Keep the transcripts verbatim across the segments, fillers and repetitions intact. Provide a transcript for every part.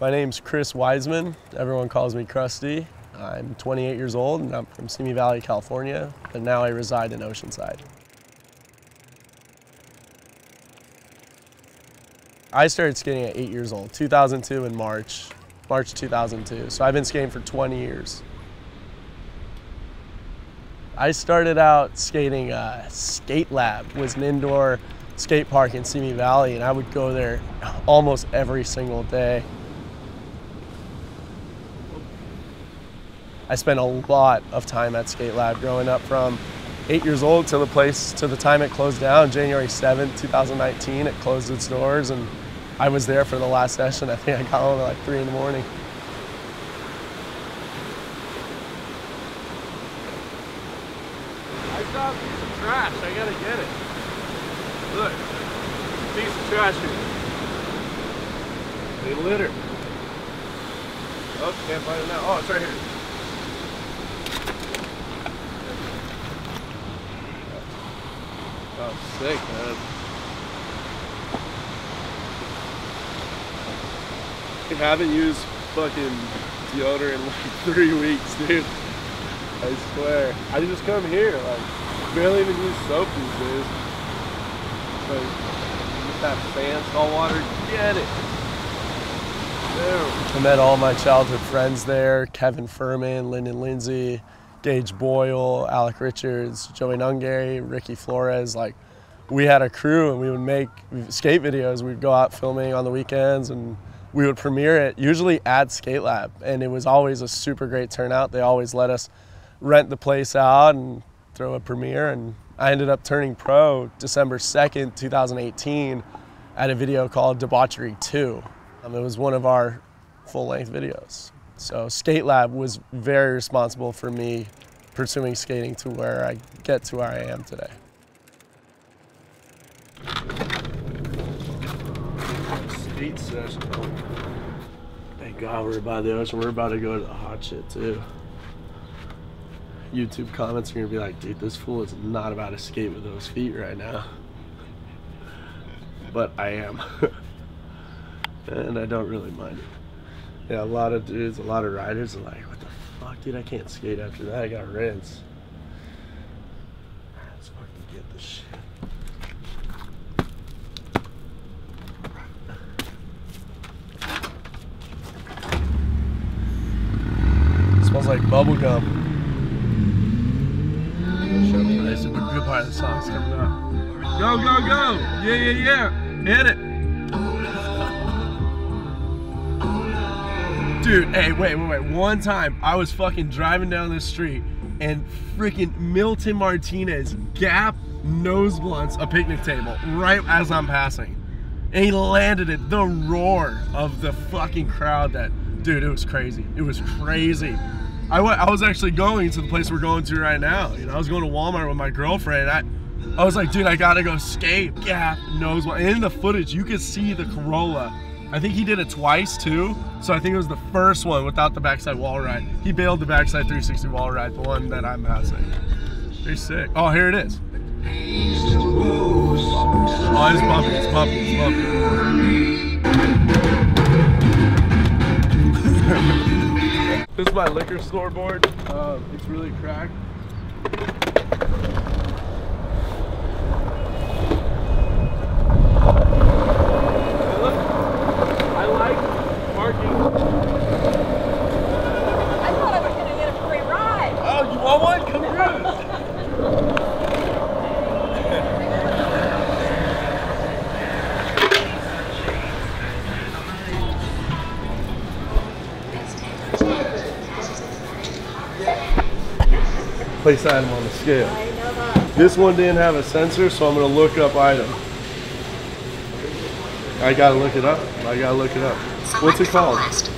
My name's Chris Weissmann. Everyone calls me Crusty. I'm twenty-eight years old and I'm from Simi Valley, California, but now I reside in Oceanside. I started skating at eight years old, two thousand two in March, March two thousand two. So I've been skating for twenty years. I started out skating uh, Skate Lab. It was an indoor skate park in Simi Valley, and I would go there almost every single day. I spent a lot of time at Skate Lab growing up from eight years old to the place, to the time it closed down, January seventh, two thousand nineteen, it closed its doors, and I was there for the last session. I think I got home at like three in the morning. Stop a piece of trash, I gotta get it. Look, piece of trash here. They litter. Oh, can't find it now. Oh, it's right here. Oh, sick, man. I haven't used fucking deodorant in like three weeks, dude. I swear. I just come here, like, barely even use soap these days. Like, just that sand, salt water, get it. Damn. I met all my childhood friends there, Kevin Furman, Lyndon Lindsay, Gage Boyle, Alec Richards, Joey Nungary, Ricky Flores. Like, we had a crew and we would make skate videos. We'd go out filming on the weekends and we would premiere it, usually at Skate Lab. And it was always a super great turnout. They always let us rent the place out and throw a premiere, and I ended up turning pro December second, two thousand eighteen at a video called Debauchery two. Um, it was one of our full-length videos. So Skate Lab was very responsible for me pursuing skating to where I get to where I am today. Skate session. Thank God we're by the ocean. We're about to go to the hot shit too. YouTube comments are gonna be like, dude, this fool is not about to skate with those feet right now. But I am. And I don't really mind it. Yeah, a lot of dudes, a lot of riders are like, what the fuck, dude, I can't skate after that, I got rinsed. Let's fucking get this shit. It smells like bubblegum. Part of the song's coming up. Go, go, go! Yeah, yeah, yeah! Hit it! Dude, hey, wait, wait, wait. One time, I was fucking driving down this street and freaking Milton Martinez gap nose blunts a picnic table right as I'm passing. And he landed it. The roar of the fucking crowd that... Dude, it was crazy. It was crazy. I, I was actually going to the place we're going to right now. You know, I was going to Walmart with my girlfriend. I, I was like, dude, I gotta go skate. Yeah, knows what. And in the footage, you could see the Corolla. I think he did it twice too. So I think it was the first one without the backside wall ride. He bailed the backside three sixty wall ride, the one that I'm passing. Pretty sick. Oh, here it is. Oh, it's bumping. It's bumping. It's bumping. This is my liquor store board. Uh, it's really cracked. Look, I like parking. I thought I was gonna get a free ride. Oh, you want one? Come place item on the scale. I know that. This one didn't have a sensor, so I'm gonna look up item. I gotta look it up. I gotta look it up. Select What's it called? It's a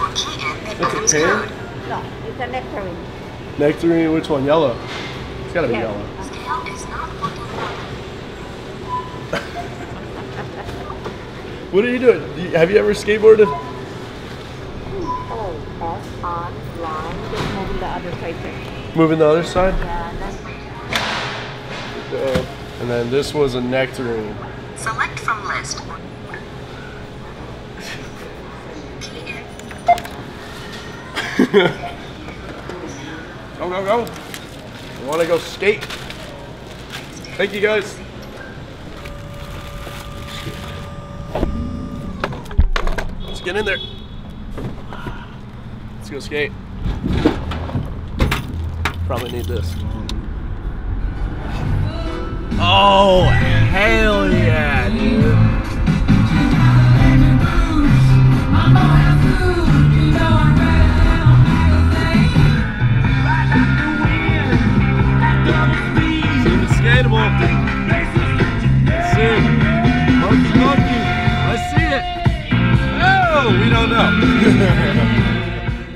pear? No, it's a nectarine. Nectarine, which one? Yellow. It's gotta be yeah. yellow. Scale is not What are you doing? Have you ever skateboarded? Oh, off, on, line, just moving the other side there. Moving the other side? Yeah, that's good. And then this was a nectarine. Select from list. Go, go, go. I want to go skate. Thank you, guys. Let's get in there. Let's go skate. Probably need this. Oh, hell yeah, dude.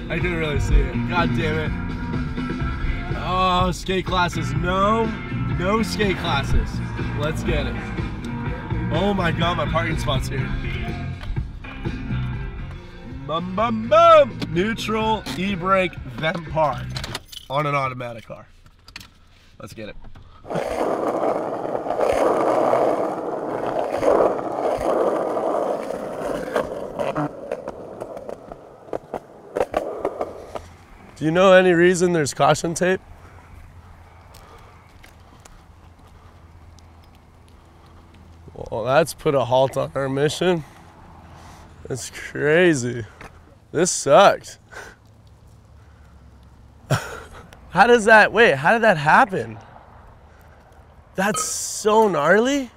I didn't really see it. God damn it. Oh, skate classes. No, no skate classes. Let's get it. Oh my god, my parking spot's here. Bum, bum, bum. Neutral, e-brake, then park. On an automatic car. Let's get it. Do you know any reason there's caution tape? Well, that's put a halt on our mission. That's crazy. This sucks. How does that, wait, how did that happen? That's so gnarly.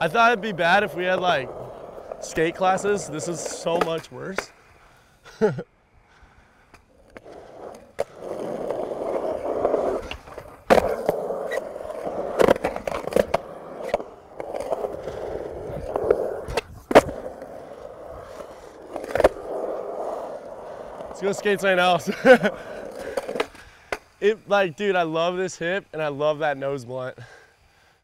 I thought it'd be bad if we had like skate classes. This is so much worse. Let's go skate something else. It like, dude, I love this hip and I love that nose blunt.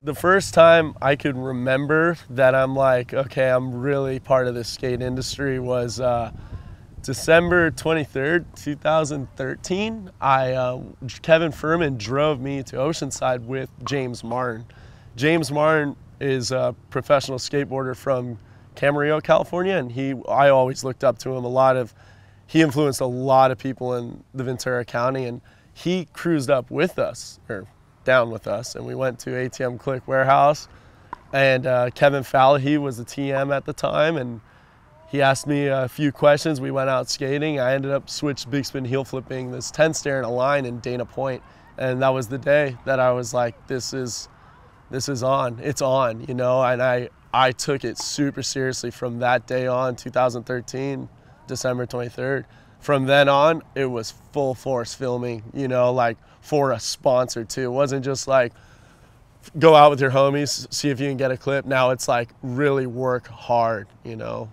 The first time I could remember that I'm like, okay, I'm really part of the skate industry was uh, December twenty-third, two thousand thirteen. I, uh, Kevin Furman drove me to Oceanside with James Martin. James Martin is a professional skateboarder from Camarillo, California, and he, I always looked up to him a lot of, he influenced a lot of people in the Ventura County, and he cruised up with us, or down with us, and we went to A T M Click Warehouse, and uh, Kevin Fallahy was the T M at the time, and he asked me a few questions. We went out skating. I ended up switched big spin heel flipping this ten stair and a line in Dana Point, and that was the day that I was like, this is, this is on. It's on, you know. And I I took it super seriously from that day on, two thousand thirteen, December twenty-third. From then on, it was full force filming, you know, like for a sponsor too. It wasn't just like go out with your homies, see if you can get a clip. Now it's like really work hard, you know.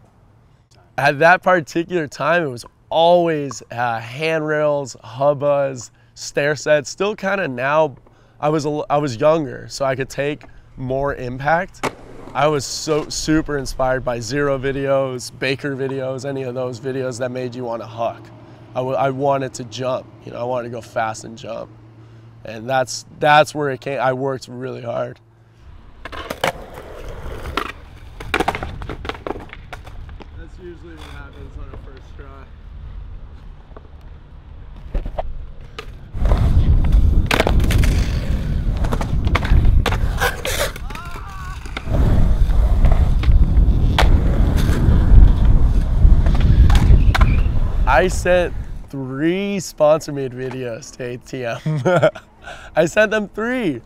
At that particular time, it was always uh, handrails, hubbas, stair sets. Still kind of now, I was, I was younger, so I could take more impact. I was so super inspired by Zero videos, Baker videos, any of those videos that made you want to huck. I, w I wanted to jump, you know, I wanted to go fast and jump. And that's, that's where it came, I worked really hard. That's usually what happens on a first try. I sent three sponsor-made videos to A T M. I sent them three.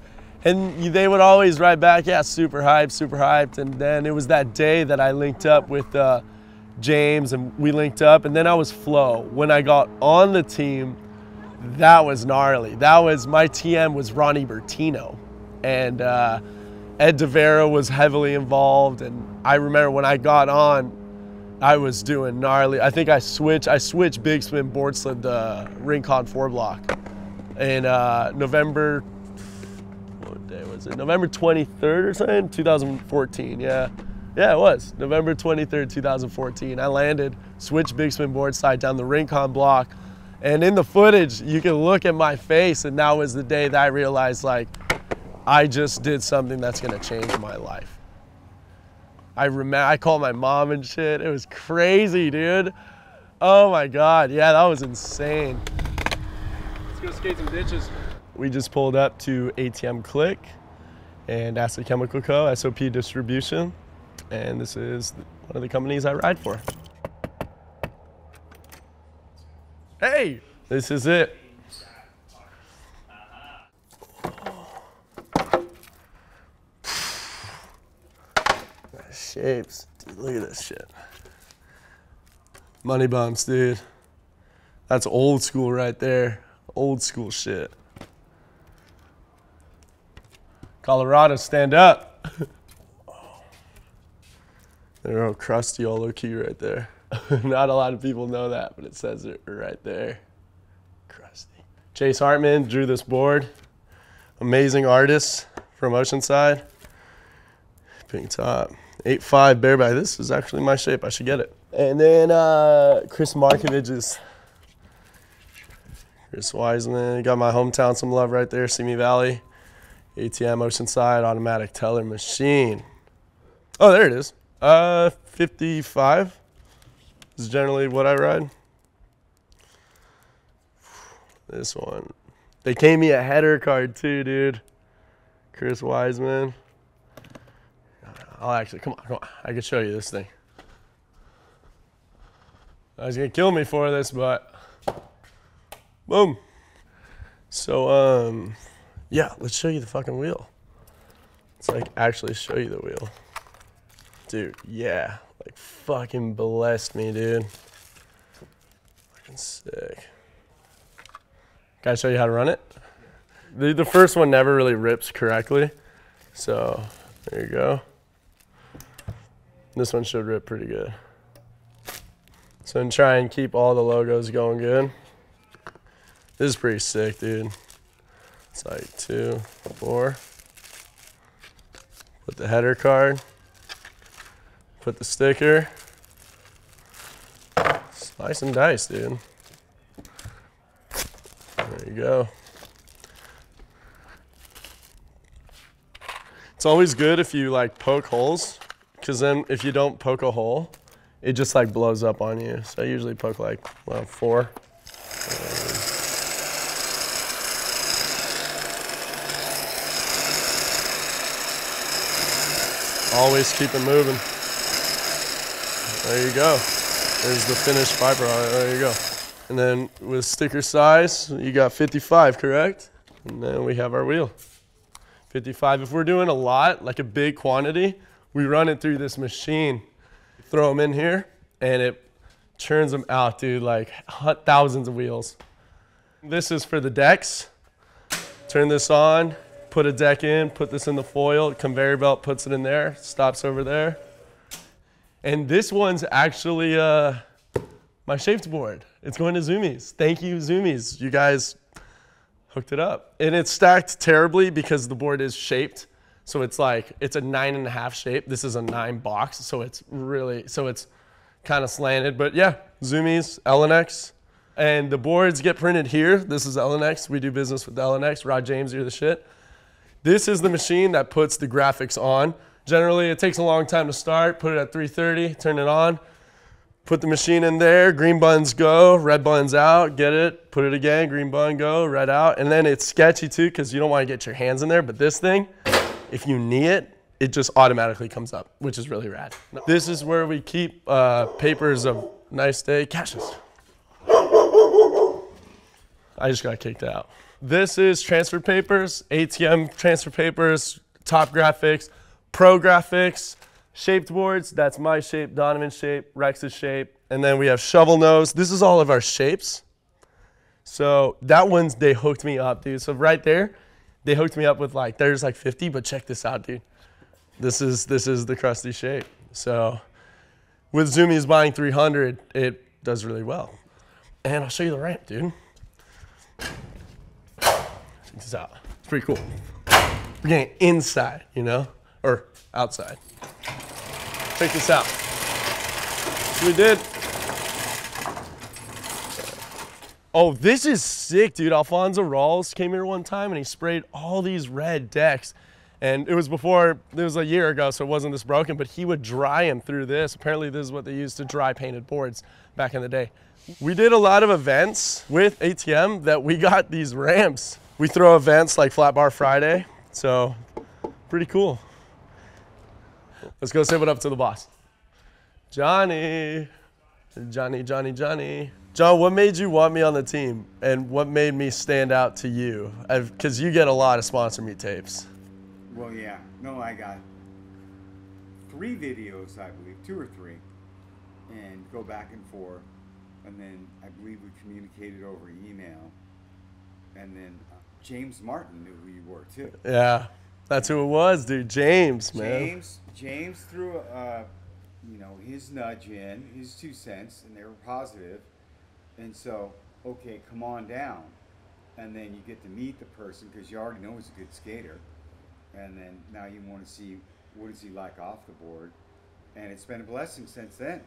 And they would always write back, yeah, super hyped, super hyped. And then it was that day that I linked up with uh, James, and we linked up, and then I was Flo. When I got on the team, that was gnarly. That was, my T M was Ronnie Bertino. And uh, Ed Devera was heavily involved. And I remember when I got on, I was doing gnarly. I think I switched, I switched big spin board slid the Rincon four block. And uh, November, what day was it? November twenty-third or something, two thousand fourteen, yeah. Yeah, it was. November twenty-third, two thousand fourteen. I landed, switched big spin board side down the Rincon block. And in the footage, you can look at my face, and that was the day that I realized, like, I just did something that's gonna change my life. I remember I called my mom and shit. It was crazy, dude. Oh my God, yeah, that was insane. Let's go skate some ditches. We just pulled up to A T M Click and Acid Chemical Co., S O P Distribution, and this is one of the companies I ride for. Hey, this is it. Shapes. Dude, look at this shit. Money bumps, dude. That's old school right there. Old school shit. Colorado, stand up. They're all crusty, all low key right there. Not a lot of people know that, but it says it right there. Crusty. Chase Hartman drew this board. Amazing artist from Oceanside. Pink top. eight five bear by. This is actually my shape. I should get it. And then uh, Chris Markovich's. Chris Weissmann. Got my hometown some love right there. Simi Valley. A T M Oceanside automatic teller machine. Oh, there it is. Uh, fifty-five is generally what I ride. This one. They gave me a header card too, dude. Chris Weissmann. I'll actually, come on, come on. I can show you this thing. I was gonna kill me for this, but boom. So, um, yeah, let's show you the fucking wheel. Let's like actually show you the wheel. Dude, yeah, like fucking blessed me, dude. Fucking sick. Gotta show you how to run it. The, the first one never really rips correctly. So, there you go. This one should rip pretty good. So and try and keep all the logos going good. This is pretty sick, dude. It's like two, four. Put the header card. Put the sticker. Slice and dice, dude. There you go. It's always good if you like poke holes. Because then if you don't poke a hole, it just like blows up on you. So I usually poke like, well, four. Um, always keep it moving. There you go. There's the finished byproduct. There you go. And then with sticker size, you got fifty-five, correct? And then we have our wheel. fifty-five, if we're doing a lot, like a big quantity, we run it through this machine, throw them in here, and it churns them out, dude, like thousands of wheels. This is for the decks. Turn this on, put a deck in, put this in the foil, conveyor belt puts it in there, stops over there. And this one's actually uh, my shaped board. It's going to Zoomies. Thank you, Zoomies. You guys hooked it up. And it's stacked terribly because the board is shaped. So it's like, it's a nine and a half shape. This is a nine box. So it's really, so it's kind of slanted, but yeah, Zoomies, L N X. And the boards get printed here. This is L N X. We do business with L N X. Rod James, you're the shit. This is the machine that puts the graphics on. Generally, it takes a long time to start. Put it at three thirty, turn it on, put the machine in there. Green buns go, red buns out, get it, put it again, green bun go, red out. And then it's sketchy too, because you don't want to get your hands in there, but this thing, if you knee it, it just automatically comes up, which is really rad. No. This is where we keep uh, papers of nice day caches. I just got kicked out. This is transfer papers, A T M transfer papers, top graphics, pro graphics, shaped boards. That's my shape, Donovan's shape, Rex's shape. And then we have shovel nose. This is all of our shapes. So that one's, they hooked me up, dude. So right there, they hooked me up with like, there's like fifty, but check this out, dude. This is this is the crusty shape. So with Zoomies buying three hundred, it does really well. And I'll show you the ramp, dude. Check this out. It's pretty cool. We're getting inside, you know, or outside. Check this out. So we did. Oh, this is sick, dude. Alfonso Rawls came here one time and he sprayed all these red decks. And it was before, it was a year ago, so it wasn't this broken, but he would dry them through this. Apparently this is what they used to dry painted boards back in the day. We did a lot of events with A T M that we got these ramps. We throw events like Flat Bar Friday, so pretty cool. Let's go say what up to the boss. Johnny, Johnny, Johnny, Johnny. John, what made you want me on the team and what made me stand out to you? Because you get a lot of sponsor me tapes. Well, yeah. No, I got three videos, I believe, two or three, and go back and forth. And then I believe we communicated over email. And then uh, James Martin knew who you were, too. Yeah, that's who it was, dude. James, man. James, James threw uh, you know, his nudge in, his two cents, and they were positive. And so, okay, come on down. And then you get to meet the person because you already know he's a good skater. And then now you want to see what is he like off the board. And it's been a blessing since then.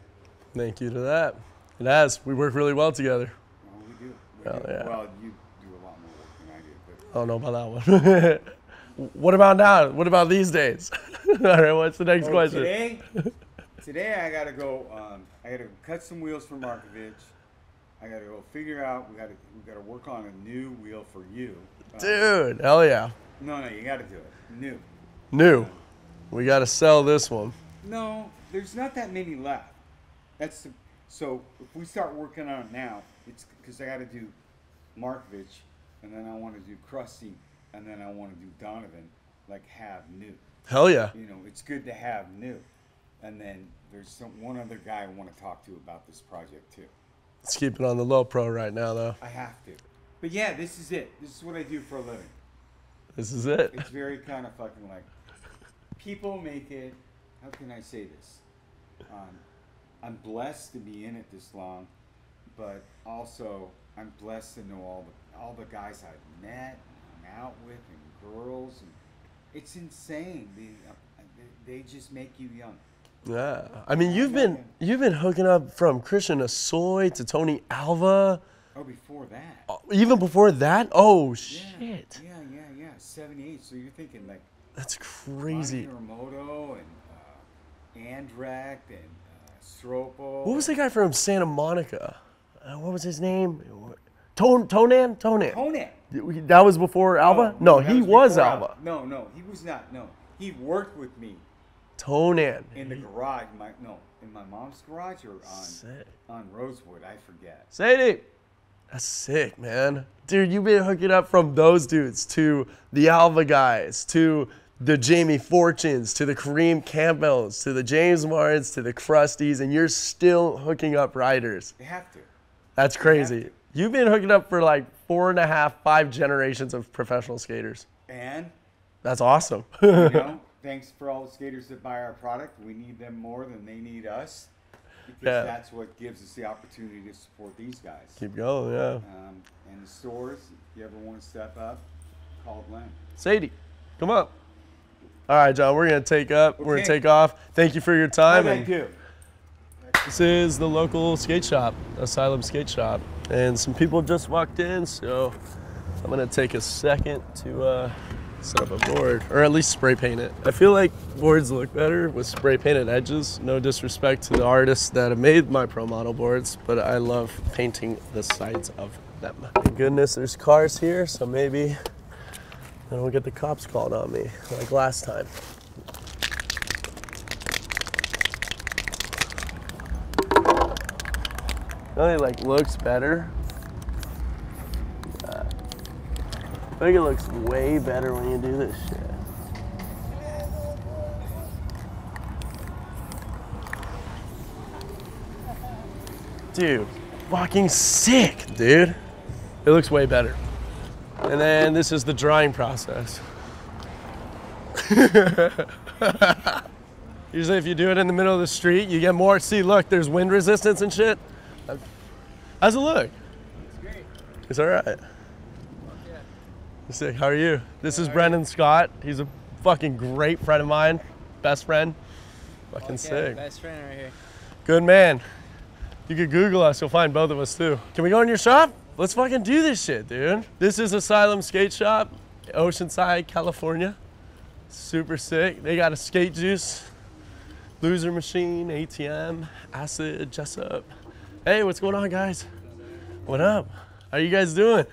Thank you to that. It has. We work really well together. Well, we do. We oh, do. Yeah. Well, you do a lot more work than I do. But I don't know about that one. What about now? What about these days? All right, what's the next oh, question? Today, today I got to go, um, I got to cut some wheels for Markovich. I got to go figure out, we got to we got to work on a new wheel for you. Um, Dude, hell yeah. No, no, you got to do it. New. New. We got to sell this one. No, there's not that many left. That's the, so if we start working on it now, it's because I got to do Markovich, and then I want to do Crusty, and then I want to do Donovan, like have new. Hell yeah. You know, it's good to have new. And then there's some, one other guy I want to talk to about this project, too. Let's keep it on the low pro right now, though. I have to. But yeah, this is it. This is what I do for a living. This is it. It's very kind of fucking like, people make it, how can I say this? Um, I'm blessed to be in it this long, but also I'm blessed to know all the, all the guys I've met, and I'm out with, and girls. And it's insane. They, they just make you young. Yeah. I mean, you've been, you've been hooking up from Christian Asoy to Tony Alva. Oh, before that. Oh, even before that? Oh, shit. Yeah, yeah, yeah. yeah. seventy-eight, so you're thinking like... That's crazy. Iramoto and uh, Andrecht and uh, Stropo. What was the guy from Santa Monica? Uh, what was his name? Ton Tonan? Tonan. Tonan. That was before Alva? No, no he was, was Alva. Alva. No, no, he was not. No, he worked with me. Tonan. In the garage. My, no, in my mom's garage or on, on Rosewood? I forget. Sadie. That's sick, man. Dude, you've been hooking up from those dudes to the Alva guys, to the Jamie Fortunes, to the Kareem Campbells, to the James Martins, to the Crusties, and you're still hooking up riders. You have to. That's crazy. To. You've been hooking up for like four and a half, five generations of professional skaters. And? That's awesome. You know, thanks for all the skaters that buy our product. We need them more than they need us. Because yeah. that's what gives us the opportunity to support these guys. Keep going, yeah. Um, and the stores, if you ever want to step up, call Glenn. Sadie, come up. All right, John, we're going to take up. Okay. We're going to take off. Thank you for your time. Thank you. This is the local skate shop, Asylum Skate Shop. And some people just walked in, so I'm going to take a second to uh, set up a board, or at least spray paint it. I feel like boards look better with spray painted edges. No disrespect to the artists that have made my pro model boards, but I love painting the sides of them. Thank goodness there's cars here, so maybe I don't get the cops called on me like last time. It really like looks better. I think it looks way better when you do this shit. Dude, fucking sick, dude. It looks way better. And then this is the drying process. Usually if you do it in the middle of the street, you get more, see, look, there's wind resistance and shit. How's it look? It's great. It's all right. Sick. How are you? This is Brendan Scott. He's a fucking great friend of mine, best friend. Fucking okay, sick. Best friend right here. Good man. You could Google us, you'll find both of us too. Can we go in your shop? Let's fucking do this shit, dude. This is Asylum Skate Shop, Oceanside, California. Super sick. They got a Skate Juice, Loser Machine, A T M, Acid, Jessup. Hey, what's going on, guys? What up? How you guys doing?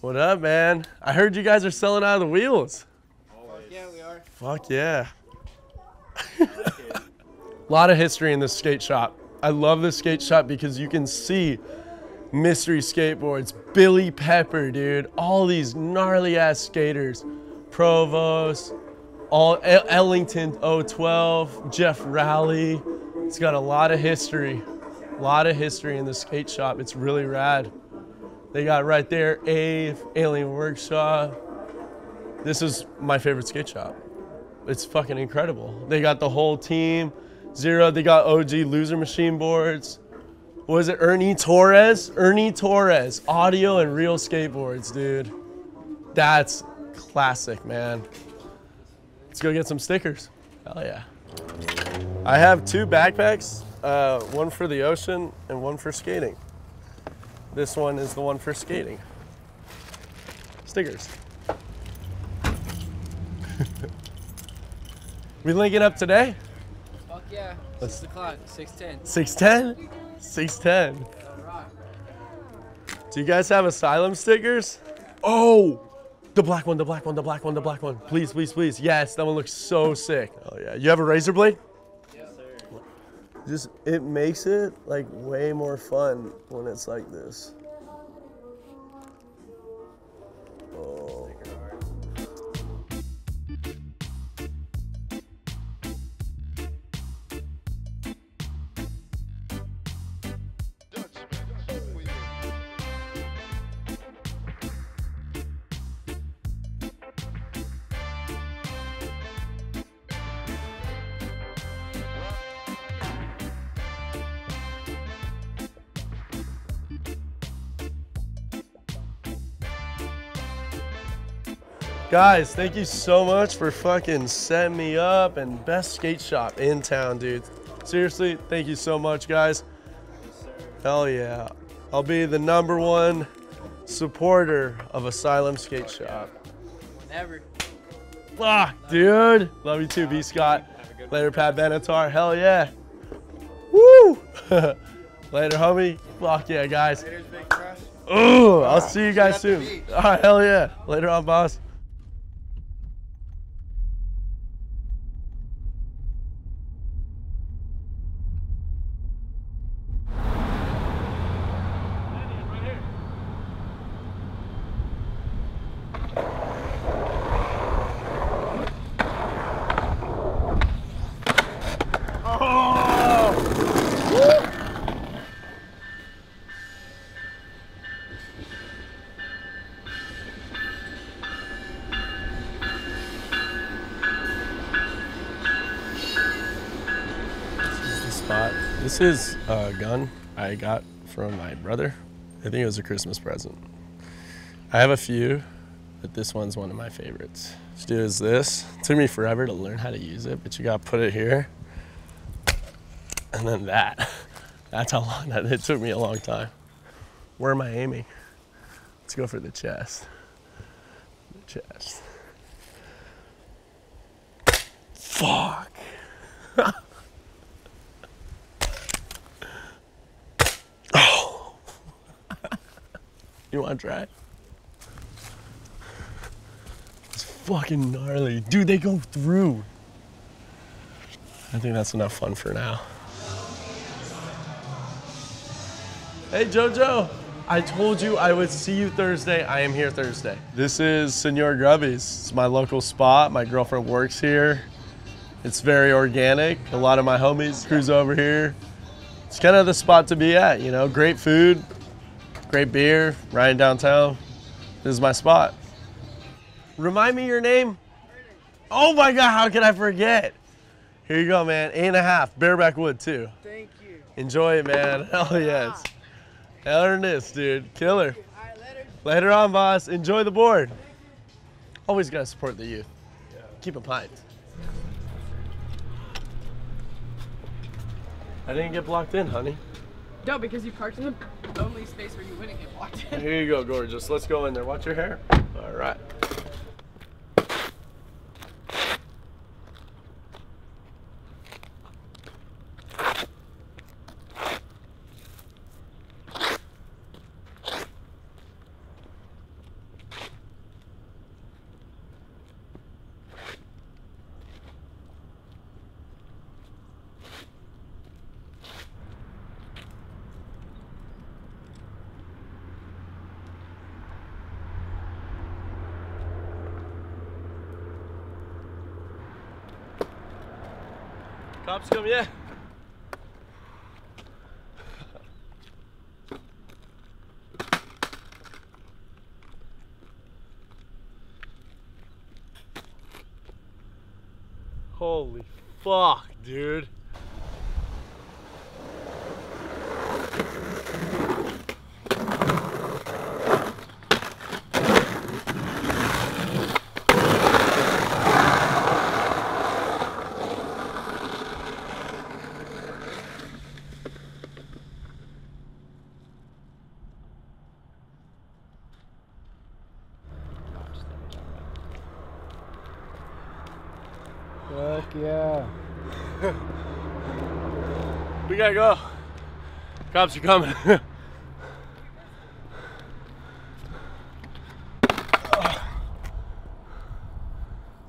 What up, man? I heard you guys are selling out of the wheels. Always. Yeah, we are. Fuck yeah. A lot of history in this skate shop. I love this skate shop because you can see mystery skateboards, Billy Pepper, dude, all these gnarly ass skaters, Provost, all Ellington oh twelve, Jeff Rowley. It's got a lot of history, a lot of history in the skate shop. It's really rad. They got right there, Ave, Alien Workshop. This is my favorite skate shop. It's fucking incredible. They got the whole team. Zero, they got O G Loser Machine boards. What was it, Ernie Torres? Ernie Torres, audio and real skateboards, dude. That's classic, man. Let's go get some stickers. Hell yeah. I have two backpacks, uh, one for the ocean and one for skating. This one is the one for skating. Stickers. We linking up today? Fuck yeah. Let's six o'clock, six ten. six ten? six ten. Do you guys have Asylum stickers? Oh! The black one, the black one, the black one, the black one. Please, please, please. Yes, that one looks so sick. Oh yeah. You have a razor blade? Just, it makes it like way more fun when it's like this. Oh. Guys, thank you so much for fucking setting me up, and best skate shop in town, dude. Seriously, thank you so much, guys. Hell yeah. I'll be the number one supporter of Asylum Skate Shop. Whenever. Ah, dude. Love you too, B. Scott. Later, Pat Benatar. Hell yeah. Woo. Later, homie. Fuck yeah, guys. Ooh, I'll see you guys soon. All right, hell yeah. Later on, boss. This is a gun I got from my brother. I think it was a Christmas present. I have a few, but this one's one of my favorites. What you do is this. It took me forever to learn how to use it, but you gotta put it here. And then that. That's how long that, it took me a long time. Where am I aiming? Let's go for the chest. The chest. Fuck. You want to try it? It's fucking gnarly. Dude, they go through. I think that's enough fun for now. Hey, JoJo. I told you I would see you Thursday. I am here Thursday. This is Senor Grubby's. It's my local spot. My girlfriend works here. It's very organic. A lot of my homies cruise over here. It's kind of the spot to be at, you know, great food. Great beer, riding downtown. This is my spot. Remind me your name. Oh my God, how could I forget? Here you go, man, eight and a half, bareback wood too. Thank you. Enjoy it, man, hell yes. Hell in this, dude, killer. All right, later. Later on, boss, enjoy the board. Always gotta support the youth. Keep it pint. I didn't get blocked in, honey. No, because you parked in the only space where you wouldn't get blocked in. Here you go, gorgeous. Let's go in there. Watch your hair. All right. Cops come, yeah. Holy fuck, dude. We gotta go. Cops are coming. It's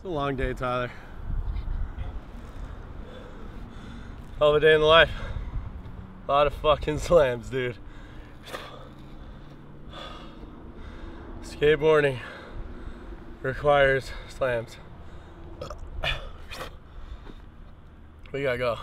a long day, Tyler. Hell of a day in the life. A lot of fucking slams, dude. Skateboarding requires slams. We gotta go.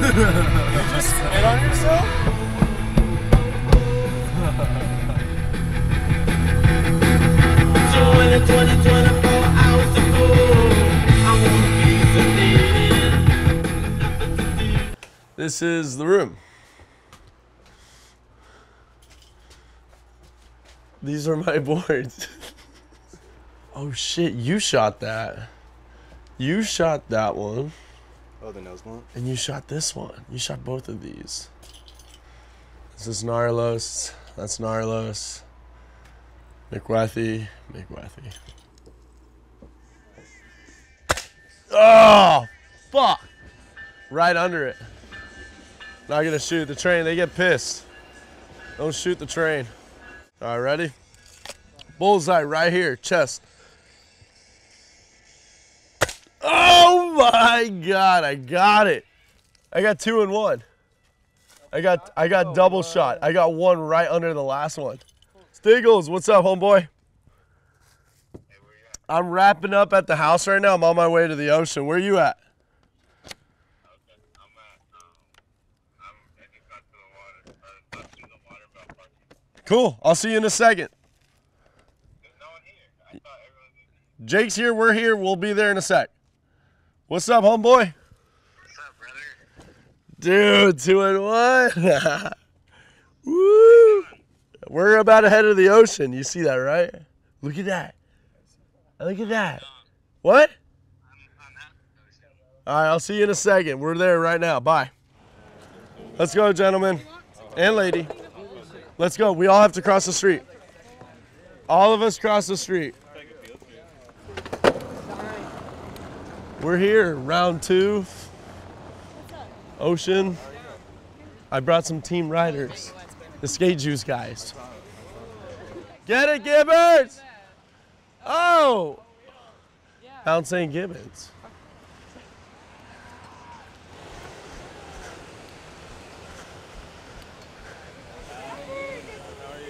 Did you just spit on yourself? So in the twenty twenty-four hours to go, I won't be sedated. This is the room. These are my boards. Oh shit, you shot that. You shot that one. Oh, the nose blunt. And you shot this one. You shot both of these. This is Gnarlos. That's Gnarlos. McWathy. McWathy. Oh, fuck. Right under it. Not gonna shoot the train. They get pissed. Don't shoot the train. All right, ready? Bullseye right here, chest. Oh my God, I got it. I got two and one. I got I got double shot. I got one right under the last one. Stiggles, what's up, homeboy? I'm wrapping up at the house right now. I'm on my way to the ocean. Where are you at? Okay, I'm at, um, I'm heading back to the water. Or back to the water about parking. Cool, I'll see you in a second. There's no one here. I thought everyone was here. Jake's here, we're here, we'll be there in a sec. What's up, homeboy? What's up, brother? Dude, two and one. Woo! We're about ahead of the ocean. You see that, right? Look at that. Look at that. What? All right, I'll see you in a second. We're there right now. Bye. Let's go, gentlemen and lady. Let's go. We all have to cross the street. All of us cross the street. We're here, round two, ocean. I brought some team riders, the Skate Juice guys. Get it, Gibbons! Oh! Bounce ain't Gibbons.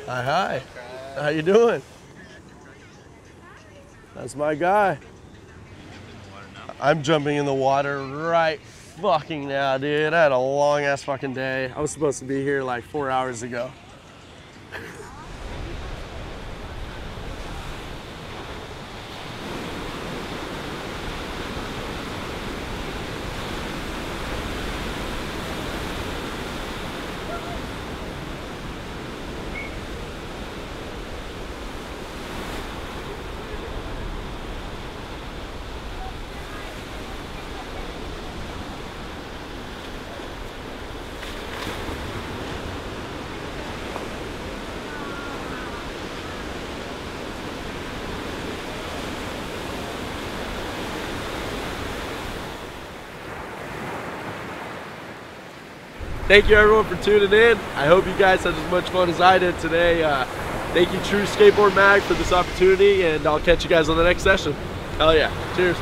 Hi, hi. How you doing? That's my guy. I'm jumping in the water right fucking now, dude. I had a long ass fucking day. I was supposed to be here like four hours ago. Thank you everyone for tuning in. I hope you guys had as much fun as I did today. Uh, thank you True Skateboard Mag for this opportunity, and I'll catch you guys on the next session. Hell yeah, cheers.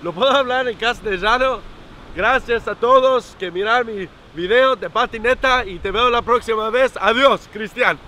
Lo puedo hablar en castellano. Gracias a todos que miran mi video de patineta y te veo la próxima vez. Adiós, Cristian.